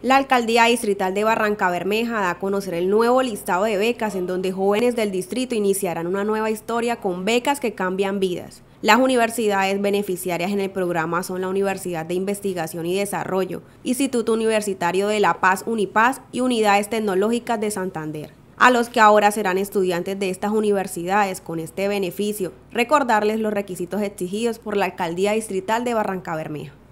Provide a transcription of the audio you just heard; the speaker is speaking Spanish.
La Alcaldía Distrital de Barrancabermeja da a conocer el nuevo listado de becas en donde jóvenes del distrito iniciarán una nueva historia con becas que cambian vidas. Las universidades beneficiarias en el programa son la Universidad de Investigación y Desarrollo, Instituto Universitario de la Paz, Unipaz y Unidades Tecnológicas de Santander. A los que ahora serán estudiantes de estas universidades con este beneficio, recordarles los requisitos exigidos por la Alcaldía Distrital de Barrancabermeja.